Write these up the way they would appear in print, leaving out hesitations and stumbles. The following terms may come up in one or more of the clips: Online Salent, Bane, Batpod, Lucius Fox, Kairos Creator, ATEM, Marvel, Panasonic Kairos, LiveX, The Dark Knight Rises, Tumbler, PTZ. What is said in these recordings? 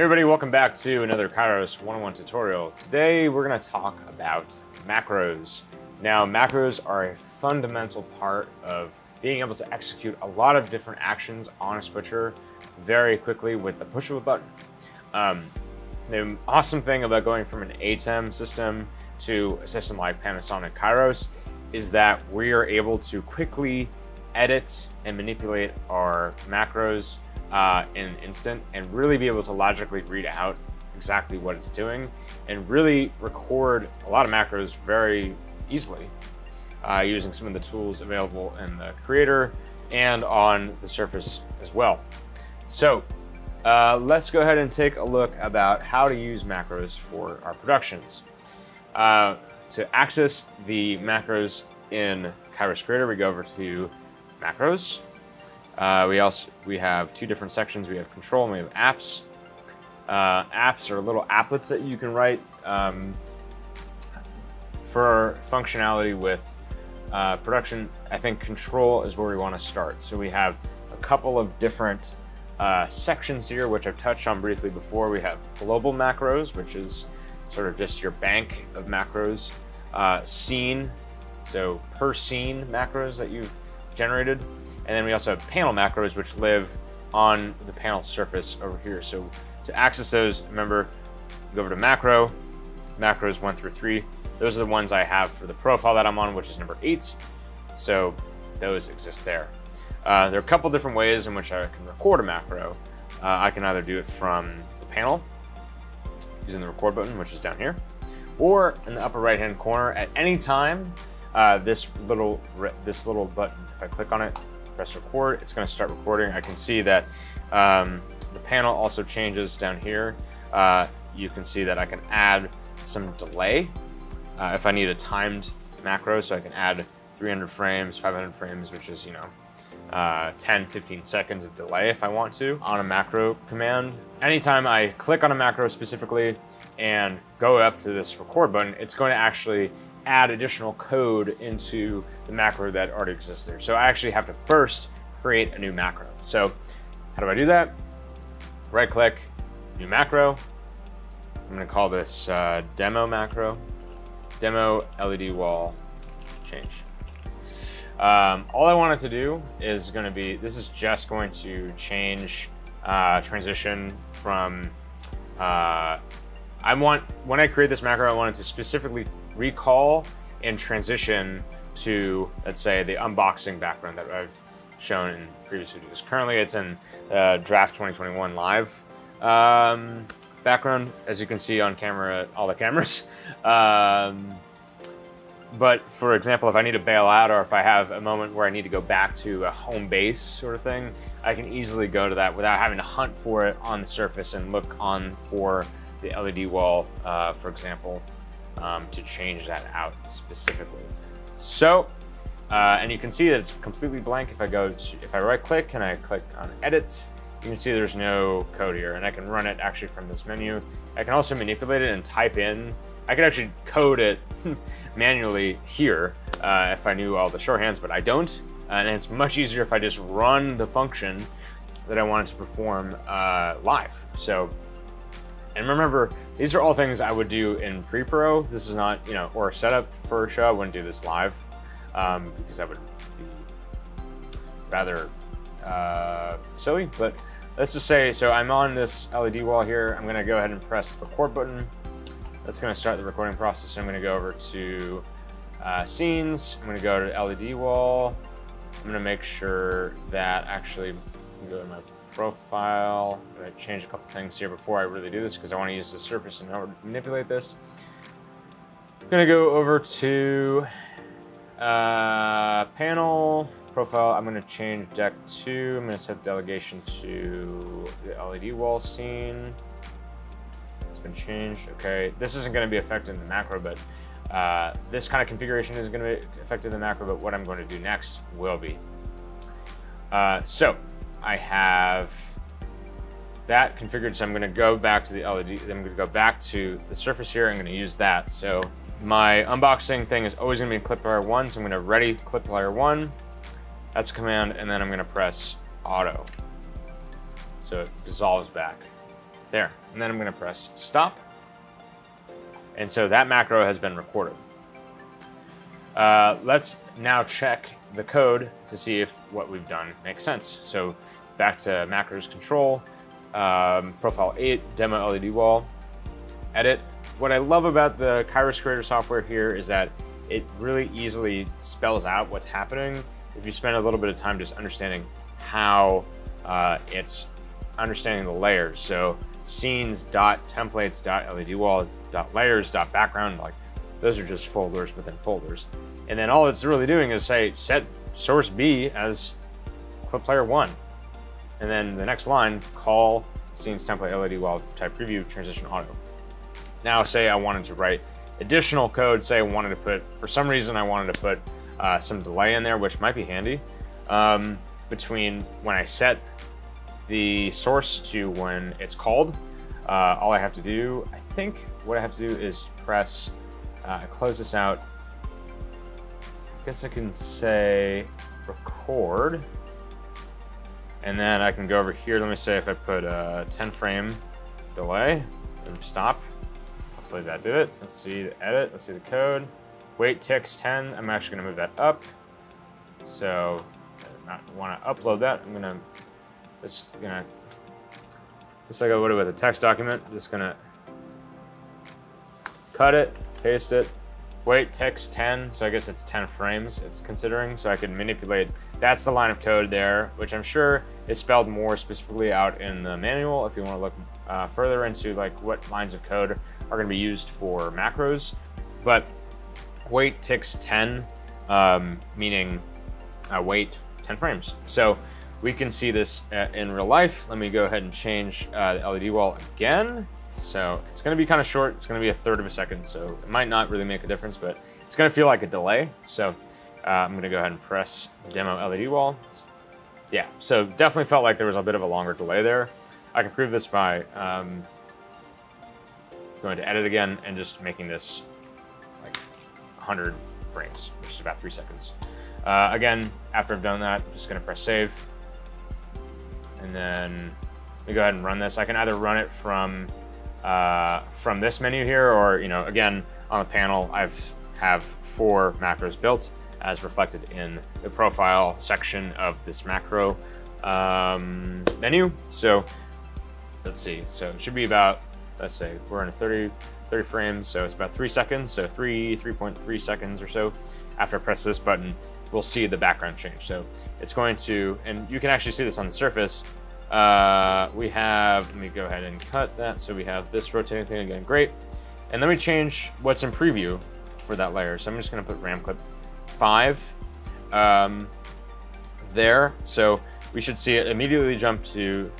Hey everybody, welcome back to another Kairos 101 tutorial. Today we're going to talk about macros. Now macros are a fundamental part of being able to execute a lot of different actions on a switcher very quickly with the push of a button. The awesome thing about going from an ATEM system to a system like Panasonic Kairos is that we are able to quickly edit and manipulate our macros in an instant and really be able to logically read out exactly what it's doing and really record a lot of macros very easily using some of the tools available in the Creator and on the Surface as well. So let's go ahead and take a look about how to use macros for our productions. To access the macros in Kairos Creator, we go over to macros. We have two different sections. We have control and we have apps. Apps are little applets that you can write for functionality with production. I think control is where we want to start. So we have a couple of different sections here, which I've touched on briefly before. We have global macros, which is sort of just your bank of macros. Scene, so per scene macros that you've generated. And then we also have panel macros, which live on the panel surface over here. So to access those, remember, go over to macro, macros 1 through 3. Those are the ones I have for the profile that I'm on, which is number 8. So those exist there. There are a couple different ways in which I can record a macro. I can either do it from the panel using the record button, which is down here, or in the upper right-hand corner at any time. This little button, if I click on it, press record, it's going to start recording. I can see that the panel also changes down here. You can see that I can add some delay if I need a timed macro, so I can add 300 frames, 500 frames, which is 10-15 seconds of delay if I want to on a macro command. Anytime I click on a macro specifically and go up to this record button, it's going to actually add additional code into the macro that already exists there. So I actually have to first create a new macro. So how do I do that? Right click, new macro. I'm gonna call this demo macro, demo LED wall change. All I wanted to do is gonna be, this is just going to change transition from, when I create this macro, I wanted to specifically recall and transition to, let's say, the unboxing background that I've shown in previous videos. Currently, it's in Draft 2021 Live background, as you can see on camera, all the cameras. But for example, if I need to bail out or if I have a moment where I need to go back to a home base sort of thing, I can easily go to that without having to hunt for it on the surface and look on for the LED wall, for example. To change that out specifically. So, and you can see that it's completely blank. If I go to, if I right click and I click on edits, you can see there's no code here and I can run it actually from this menu. I can also manipulate it and type in, I could actually code it manually here if I knew all the shorthands, but I don't. And it's much easier if I just run the function that I wanted to perform live. So, and remember, these are all things I would do in pre-pro. This is not, or setup for a show. I wouldn't do this live because that would be rather silly. But let's just say, so I'm on this LED wall here. I'm gonna go ahead and press the record button. That's gonna start the recording process. So I'm gonna go over to scenes. I'm gonna go to LED wall. I'm gonna make sure that actually, go to my profile. I'm gonna change a couple things here before I really do this because I want to use the surface and how to manipulate this. I'm gonna go over to panel profile. I'm gonna change deck 2. I'm gonna set delegation to the LED wall scene. It's been changed. Okay, this isn't gonna be affected in the macro, but this kind of configuration is gonna be affected in the macro. But what I'm going to do next will be. So I have that configured, so I'm going to go back to the LED. I'm going to go back to the surface here. I'm going to use that. So my unboxing thing is always going to be clip layer 1. So I'm going to ready clip layer 1. That's a command, and then I'm going to press auto. So it dissolves back. there. And then I'm gonna press stop. And so that macro has been recorded. Let's now check the code to see if what we've done makes sense. So back to macros control, profile 8, demo LED wall, edit. What I love about the Kairos Creator software here is that it really easily spells out what's happening if you spend a little bit of time just understanding how it's understanding the layers. So scenes.templates.ledwall.layers.background, like those are just folders within folders. And then all it's really doing is say, set source B as clip layer 1. And then the next line, call scenes template LED wall type preview transition auto. Now say I wanted to write additional code, say I wanted to put, for some reason I wanted to put some delay in there, which might be handy, between when I set the source to when it's called. All I have to do, I think what I have to do is press, close this out. I guess I can say record, and then I can go over here. Let me say if I put a 10 frame delay and stop, hopefully that did it. Let's see the edit, let's see the code. Wait ticks 10, I'm actually gonna move that up. So I do not wanna upload that. I'm gonna, just like I would with a text document, just gonna cut it, paste it, wait text 10, so I guess it's 10 frames it's considering, so I could manipulate. That's the line of code there, which I'm sure is spelled more specifically out in the manual if you wanna look further into like what lines of code are gonna be used for macros. But wait ticks 10, meaning wait 10 frames. So we can see this in real life. Let me go ahead and change the LED wall again. So it's gonna be kind of short. It's gonna be a third of a second. So it might not really make a difference, but it's gonna feel like a delay. So I'm gonna go ahead and press demo LED wall. Yeah, so definitely felt like there was a bit of a longer delay there. I can prove this by going to edit again and just making this like 100 frames, which is about 3 seconds. Again, after I've done that, I'm just gonna press save. And then we go ahead and run this. I can either run it from this menu here, or, you know, again, on the panel, I have 4 macros built as reflected in the profile section of this macro menu. So let's see, so it should be about, let's say we're in a 30 frames, so it's about 3 seconds, so 3.3 seconds or so. After I press this button, we'll see the background change. So it's going to, and you can actually see this on the surface. We have, let me go ahead and cut that. So we have this rotating thing again, great. And let me change what's in preview for that layer. So I'm just gonna put RAM clip 5 there. So we should see it immediately jump to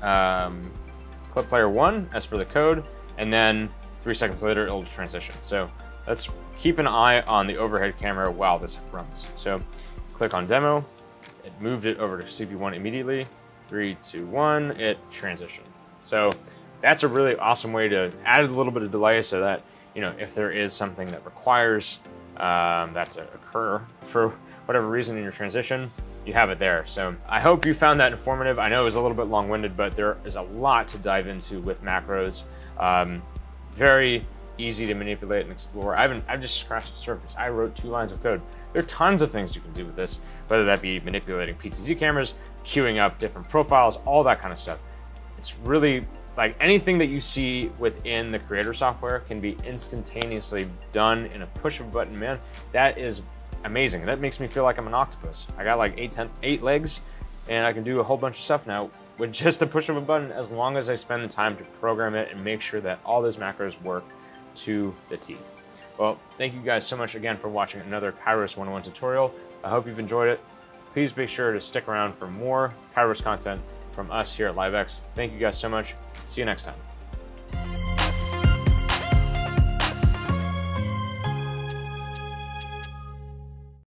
clip layer 1 as per the code. And then 3 seconds later, it'll transition. So let's keep an eye on the overhead camera while this runs. So click on demo, it moved it over to CP1 immediately. 3, 2, 1, it transitioned. So that's a really awesome way to add a little bit of delay so that, you know, if there is something that requires that to occur for whatever reason in your transition, you have it there. So I hope you found that informative. I know it was a little bit long-winded, but there is a lot to dive into with macros. Very easy to manipulate and explore. I've just scratched the surface. I wrote 2 lines of code. There are tons of things you can do with this, whether that be manipulating PTZ cameras, queuing up different profiles, all that kind of stuff. It's really like anything that you see within the Creator software can be instantaneously done in a push of a button, man. That is amazing. That makes me feel like I'm an octopus. I got like 8 legs and I can do a whole bunch of stuff now with just the push of a button, as long as I spend the time to program it and make sure that all those macros work to the T. Well, thank you guys so much again for watching another Kairos 101 tutorial. I hope you've enjoyed it. Please be sure to stick around for more Kairos content from us here at LiveX. Thank you guys so much. See you next time.